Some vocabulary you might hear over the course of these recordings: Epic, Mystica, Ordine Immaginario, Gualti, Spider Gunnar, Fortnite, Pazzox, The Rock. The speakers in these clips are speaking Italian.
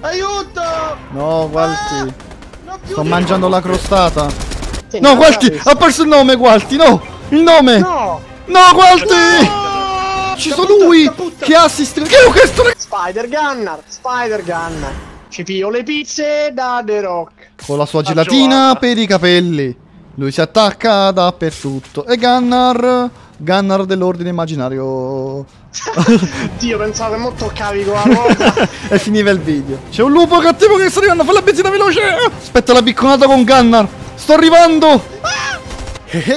Aiuto! No, Gualti. Sto mangiando la crostata. No, Gualti! Ha perso il nome, Gualti, no! Il nome! No! No, Gualti! No! Ci sono lui! Caputta. Che assist! Che ho chiesto? Spider Gunnar! Spider Gunnar! Ci pio le pizze da The Rock. Con la sua gelatina per i capelli. Lui si attacca dappertutto. E Gunnar... Gunnar dell'ordine immaginario. Dio, pensavo che mo toccavi con la ruota. E finiva il video. C'è un lupo cattivo che sta arrivando. Fai la benzina veloce. Aspetta la picconata con Gunnar. Sto arrivando.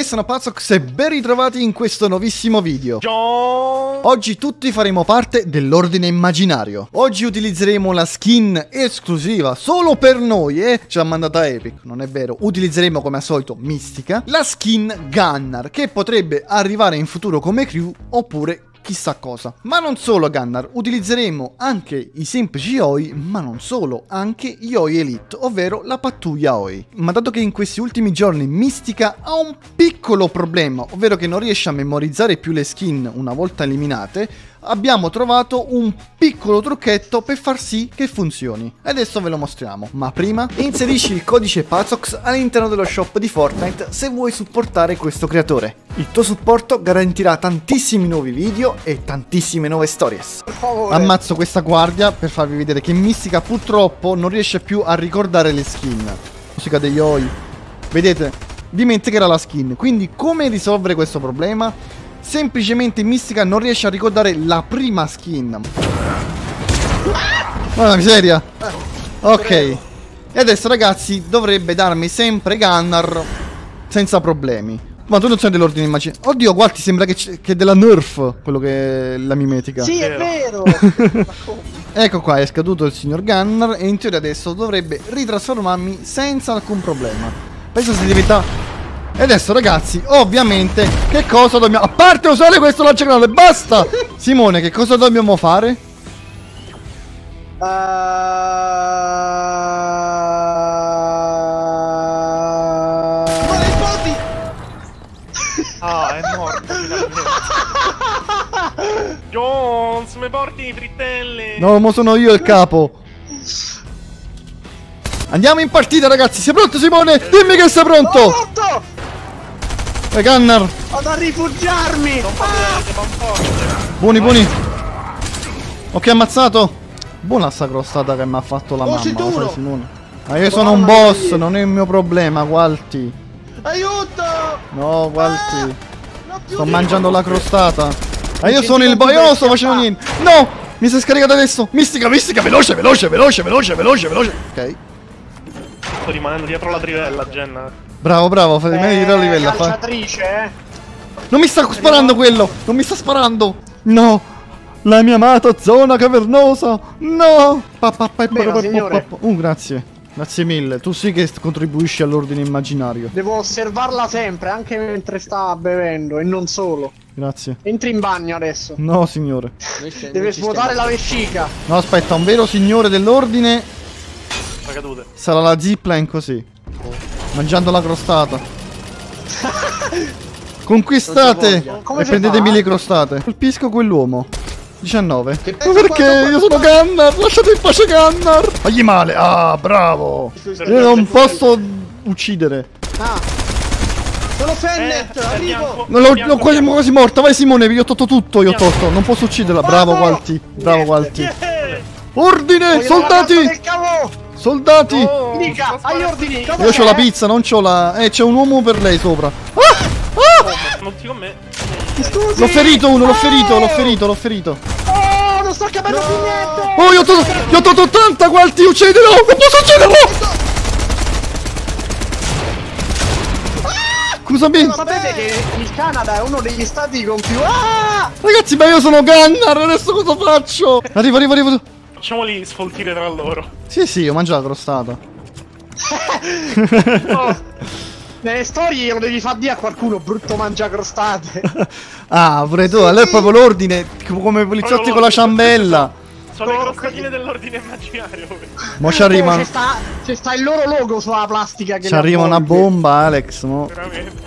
Sono Pazzox e ben ritrovati in questo nuovissimo video. Oggi tutti faremo parte dell'ordine immaginario. Oggi utilizzeremo la skin esclusiva solo per noi, ce l'ha mandata Epic, non è vero. Utilizzeremo come al solito Mystica, la skin Gunnar, che potrebbe arrivare in futuro come crew oppure chissà cosa. Ma non solo Gunnar, utilizzeremo anche i semplici Oi, ma non solo, anche gli Oi Elite, ovvero la pattuglia Oi. Ma dato che in questi ultimi giorni Mystica ha un piccolo problema, ovvero che non riesce a memorizzare più le skin una volta eliminate, abbiamo trovato un piccolo trucchetto per far sì che funzioni. Adesso ve lo mostriamo, ma prima inserisci il codice Pazzox all'interno dello shop di Fortnite se vuoi supportare questo creatore. Il tuo supporto garantirà tantissimi nuovi video e tantissime nuove stories. Ammazzo questa guardia per farvi vedere che Mystica purtroppo non riesce più a ricordare le skin. Musica degli Oi. Vedete, dimenticherà la skin. Quindi come risolvere questo problema? Semplicemente Mystica non riesce a ricordare la prima skin. Mamma miseria. Ok. E adesso ragazzi dovrebbe darmi sempre Gunnar senza problemi. Ma tu non sei dell'ordine immaginario. Oddio, Gualti sembra che è della nerf quello che è la mimetica. Sì, è vero. Ecco qua, è scaduto il signor Gunnar e in teoria adesso dovrebbe ritrasformarmi senza alcun problema. Penso si diventa... E adesso ragazzi, ovviamente, che cosa dobbiamo... A parte usare questo lanciagranato e basta! Simone, che cosa dobbiamo fare? Ah, è morto finalmente. Jones, mi porti i frittelle! No, mo sono io il capo. Andiamo in partita ragazzi, sei pronto Simone? Dimmi che sei pronto! Morto! Gunnar! Ho da rifugiarmi! Buoni, buoni! Ok, ammazzato! Buona sta crostata che mi ha fatto la mamma, lo sai Simone? Ma io sono un boss, non è il mio problema, Gualti! Aiuto! No, Gualti! Sto mangiando la crostata! Ma io sono il boss, io non sto facendo niente! No! Mi si è scaricata adesso! Mystica, Mystica, veloce, veloce, veloce, veloce, veloce, veloce! Ok. Sto rimanendo dietro la trivella, Jenna. Bravo, bravo, fai meglio la livella, Non mi sta sparando quello! Non mi sta sparando! No! La mia amata zona cavernosa! No! Grazie. Grazie mille, tu sì che contribuisci all'ordine immaginario. Devo osservarla sempre, anche mentre sta bevendo, e non solo. Grazie. Entri in bagno adesso. No, signore. Deve svuotare la vescica. No, aspetta, un vero signore dell'ordine... Sarà la zipline così. Mangiando la crostata. Conquistate e prendetemi le crostate. Colpisco quell'uomo. 19. Ma perché? Io sono Gunnar. Lasciate in pace Gunnar. Fagli male. Ah, bravo. Io non posso uccidere. Sono Fennet. Arrivo. L'ho quasi morta. Vai Simone. Io ho tolto tutto. Io ho tolto. Non posso ucciderla. Bravo Gualti. Bravo Gualti. Ordine. Soldati. Soldati! Mica, hai ordini! Io c'ho la pizza, non c'ho la... c'è un uomo per lei sopra. Non ti con me. Scusi! L'ho ferito uno, l'ho ferito. Oh, non sto capendo più niente! Oh, io ho tolto 80, Gualti, uccidilo! Non posso ucciderlo! Scusami! Sapete che il Canada è uno degli stati con più... Ragazzi, ma io sono Gunnar, adesso cosa faccio? Arrivo! Facciamoli sfoltire tra loro. Sì, io mangio la crostata. Nelle storie lo devi far dire a qualcuno, brutto mangia crostate. Pure tu, allora è proprio l'ordine, come i poliziotti con la ciambella. Sono le crostatine dell'ordine immaginario. Mo ci arriva. C'è sta il loro logo sulla plastica che... Ci arriva una bomba, Alex, mo. Veramente.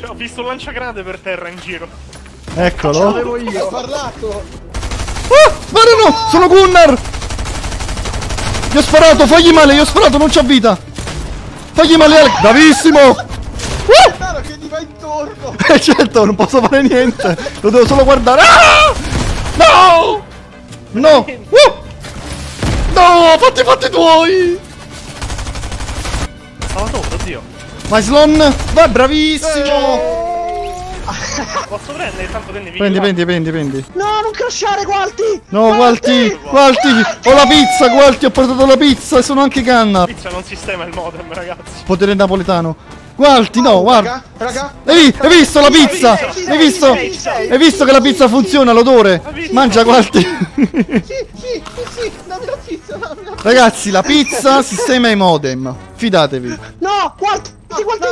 Cioè, ho visto un lanciagranato per terra in giro. Eccolo. Lo avevo io. Ho parlato. Guarda no! Sono Gunnar! Gli ho sparato, fagli male, gli ho sparato, non c'ho vita. Fagli male, Alex. Bravissimo. Guarda che gli va intorno. E certo, non posso fare niente. Lo devo solo guardare. Ah! No! No! No, fatti i fatti tuoi! Stava sotto, oddio. Vai Slon! Vai, bravissimo! Posso prendere? Tanto prendi. No, non crashare, Gualti! No, Gualti! Ho la pizza, Gualti, ho portato la pizza e sono anche Gunnar. Pizza non sistema il modem, ragazzi. Potere napoletano. Gualti, no, guarda. Hai visto la pizza? Hai visto che la pizza funziona, l'odore? Mangia, Gualti. Sì, dammi la pizza, Ragazzi, la pizza sistema i modem. Fidatevi. No, Gualti.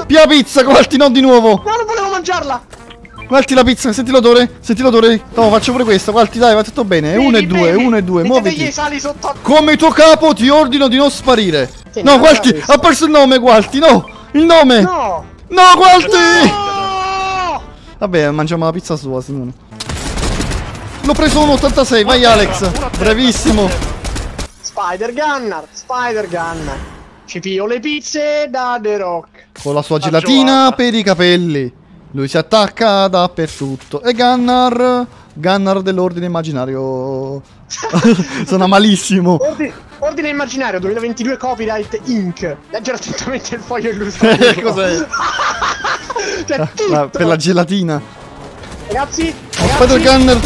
Pia pizza, Gualti, non di nuovo. No, non volevo mangiarla. Gualti la pizza, senti l'odore? No, faccio pure questo, Gualti, dai, va tutto bene. Uno e due, muoviti. Come tuo capo ti ordino di non sparire. No, Gualti, ha perso il nome, Gualti, no! Il nome! No! No, Gualti! No! Vabbè, mangiamo la pizza sua, Simone. L'ho preso un 86, vai Alex! Bravissimo! Spider Gunnar. Ci pio le pizze da The Rock. Con la sua gelatina per i capelli. Lui si attacca dappertutto. E Gunnar dell'Ordine Immaginario. Sono malissimo. Ordine Immaginario 2022 Copyright Inc. Leggere attentamente il foglio illustrativo. Cos'è? Cioè, per la gelatina. Ragazzi, aspetta il Gunnar.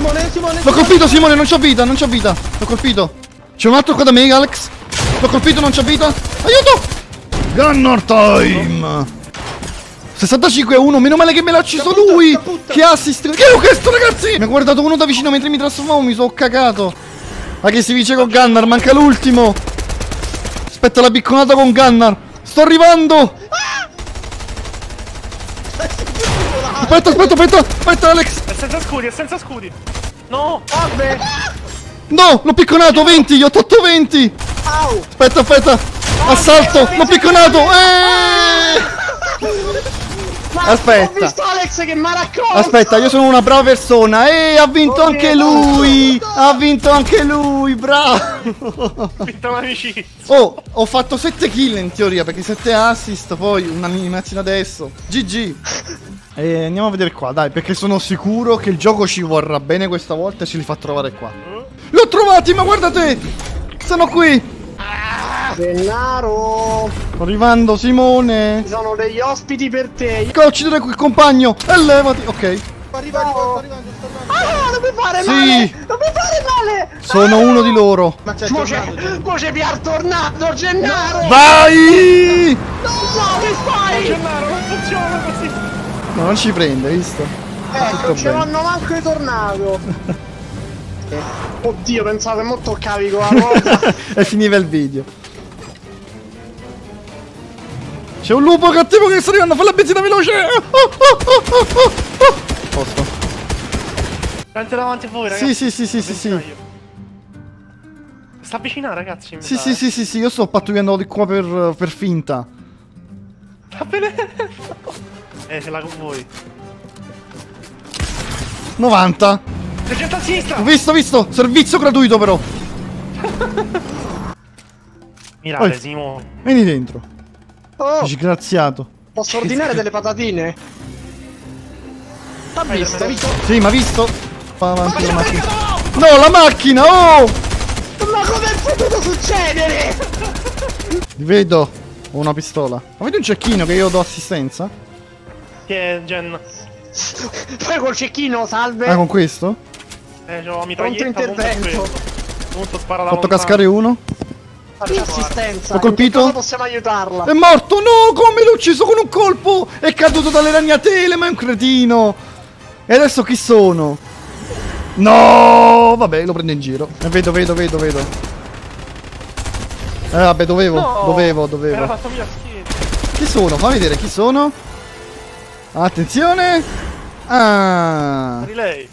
L'ho colpito, Simone, non c'ho vita, L'ho colpito. C'è un altro qua da me, Alex. L'ho colpito, non c'ho vita. Aiuto! Gunnar time. 65-1, meno male che me l'ha ucciso lui! Caputta. Che assist! Che ho chiesto, ragazzi! Mi ha guardato uno da vicino mentre mi trasformavo, mi sono cagato! Ma che si vince con Gunnar, manca l'ultimo! Aspetta la picconata con Gunnar! Sto arrivando! Ah! Aspetta Alex! È senza scudi! No! Vabbè! No! L'ho picconato, 20! Gli ho tolto 20! Au. Aspetta! Assalto! L'ho picconato! Aspetta, ho visto Alex che mi ha raccolto. Aspetta, io sono una brava persona. E ha vinto anche lui. Bravo. Ha vinto l'amicizia. Oh, ho fatto 7 kill in teoria, perché 7 assist, poi un'animazione adesso. GG. E andiamo a vedere qua, dai, perché sono sicuro che il gioco ci vorrà bene questa volta e ce li fa trovare qua. L'ho trovati, ma guarda te. Sono qui. Gennaro! Sto arrivando, Simone! Ci sono degli ospiti per te! Io ho ucciso il compagno! E levati! Ok! Sto arrivando! Ah, non mi fare male! Sono uno di loro! Ma c'è vi ha tornato, Gennaro! Vai! No, mi fai! Gennaro, non funziona così! No, non ci prende, visto? Non ce l'hanno manco i tornado! Oddio, pensavo che mo toccavi con la ruota! E finiva il video! C'è un lupo cattivo che sta arrivando, fa la benzina veloce! Posto. Tanto davanti a voi, ragazzi. Sì. Sta avvicinando, ragazzi. Sì, io sto pattugliando di qua per finta. Va bene. Se la con voi. 90. Gente a sinistra. Ho visto. Servizio gratuito però. Mirate, oh, Simo. Vieni dentro. Oh, disgraziato. Posso ordinare delle patatine? T'ha visto? Sì, ma visto? Fa avanti la macchina. No, la macchina! Oh! Ma com'è potuto succedere? Li vedo. Ho una pistola. Ma vedi un cecchino che io do assistenza? Che è Gen. Poi col cecchino, salve. Ah, con questo? C'ho la mitraglietta, intervento. Punto, spara la. Fatto cascare uno. Assistenza. L'ho colpito? Possiamo aiutarla. È morto? No, come l'ho ucciso con un colpo? È caduto dalle ragnatele, ma è un cretino. E adesso chi sono? No, vabbè, lo prendo in giro. Vedo. Vabbè, dovevo. Era fatto mia schiena. Chi sono? Fammi vedere chi sono. Attenzione. Ah. Relay.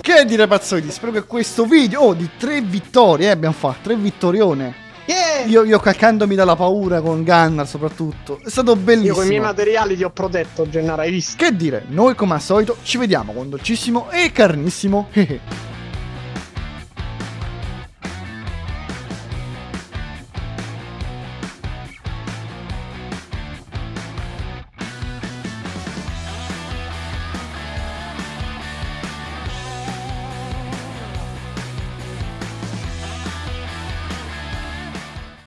Che dire, pazzoidi, spero che questo video di 3 vittorie, abbiamo fatto 3 vittorione. Yeah. Io caccandomi dalla paura con Gunnar soprattutto. È stato bellissimo. Io con i miei materiali ti ho protetto, Gennaro, hai visto? Che dire, noi come al solito ci vediamo con dolcissimo e carnissimo.